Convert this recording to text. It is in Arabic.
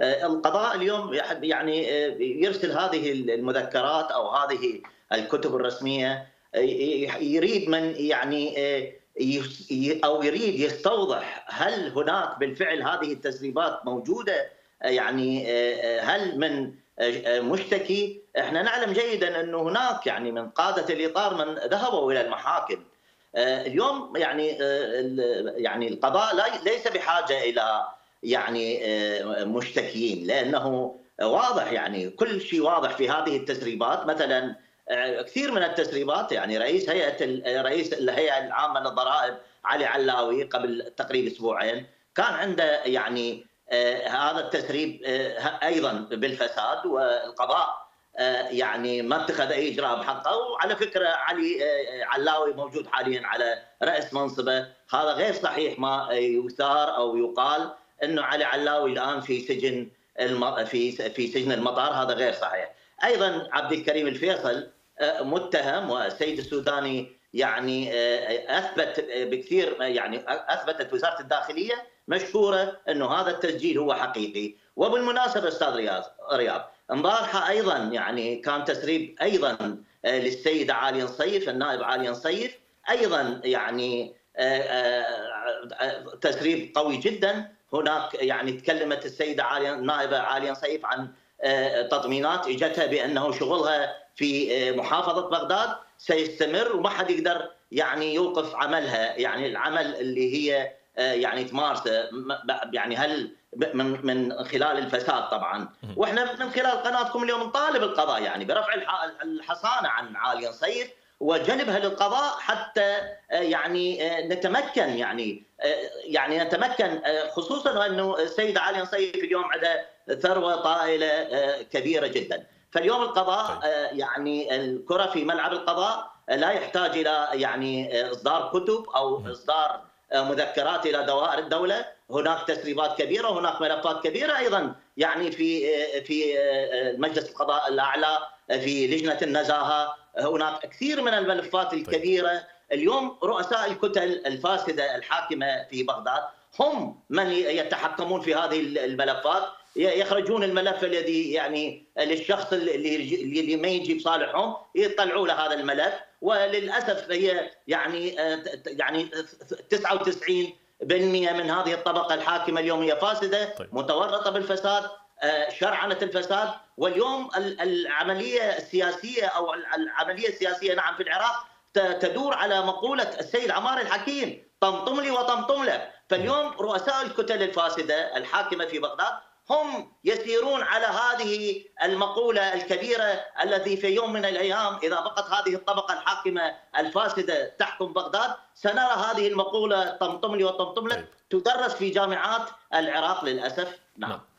القضاء اليوم يعني يرسل هذه المذكرات أو هذه الكتب الرسمية، يريد من يعني أو يريد يستوضح هل هناك بالفعل هذه التسريبات موجودة، يعني هل من مشتكي؟ احنا نعلم جيدا أنه هناك يعني من قادة الإطار من ذهبوا إلى المحاكم. اليوم يعني القضاء ليس بحاجة إلى يعني مشتكين، لأنه واضح يعني كل شيء واضح في هذه التسريبات. مثلا كثير من التسريبات يعني رئيس الهيئة العامة للضرائب علي علاوي قبل تقريبا أسبوعين كان عنده يعني هذا التسريب أيضا بالفساد، والقضاء يعني ما اتخذ أي إجراء بحقه. وعلى فكرة علي علاوي موجود حاليا على رأس منصبه، هذا غير صحيح ما يثار أو يقال أنه علي علاوي الآن في سجن المطار، هذا غير صحيح. أيضا عبد الكريم الفيصل متهم، والسيد السوداني يعني أثبت بكثير، يعني أثبتت وزارة الداخلية مشكورة أنه هذا التسجيل هو حقيقي. وبالمناسبة أستاذ رياض امبارحة أيضا يعني كان تسريب أيضا للسيدة عالية نصيف، النائب عالية نصيف، أيضا يعني تسريب قوي جدا. هناك يعني تكلمت السيدة النائبة علي نصيف عن تطمينات اجتها بانه شغلها في محافظة بغداد سيستمر وما حد يقدر يعني يوقف عملها، يعني العمل اللي هي يعني تمارسه، يعني هل من خلال الفساد طبعا. واحنا من خلال قناتكم اليوم نطالب القضاء يعني برفع الحصانة عن علي نصيف وجلبها للقضاء حتى يعني نتمكن يعني نتمكن، خصوصا انه السيده علي نصيف اليوم عندها ثروه طائله كبيره جدا. فاليوم القضاء يعني الكره في ملعب القضاء، لا يحتاج الى يعني اصدار كتب او اصدار مذكرات الى دوائر الدوله. هناك تسريبات كبيره، هناك ملفات كبيره ايضا يعني في مجلس القضاء الاعلى، في لجنه النزاهه، هناك كثير من الملفات الكبيرة. اليوم رؤساء الكتل الفاسدة الحاكمة في بغداد هم من يتحكمون في هذه الملفات، يخرجون الملف الذي يعني للشخص اللي ما يجي بصالحهم يطلعوا له هذا الملف. وللأسف هي يعني 99% من هذه الطبقة الحاكمة اليوم هي فاسدة، متورطة بالفساد، شرعنة الفساد. واليوم العملية السياسية أو العملية السياسية نعم في العراق تدور على مقولة السيد عمار الحكيم، طمطم لي وطمطم لك. فاليوم رؤساء الكتل الفاسدة الحاكمة في بغداد هم يسيرون على هذه المقولة الكبيرة التي في يوم من الأيام إذا بقت هذه الطبقة الحاكمة الفاسدة تحكم بغداد سنرى هذه المقولة طمطم لي وطمطم لك تدرس في جامعات العراق للأسف. نعم.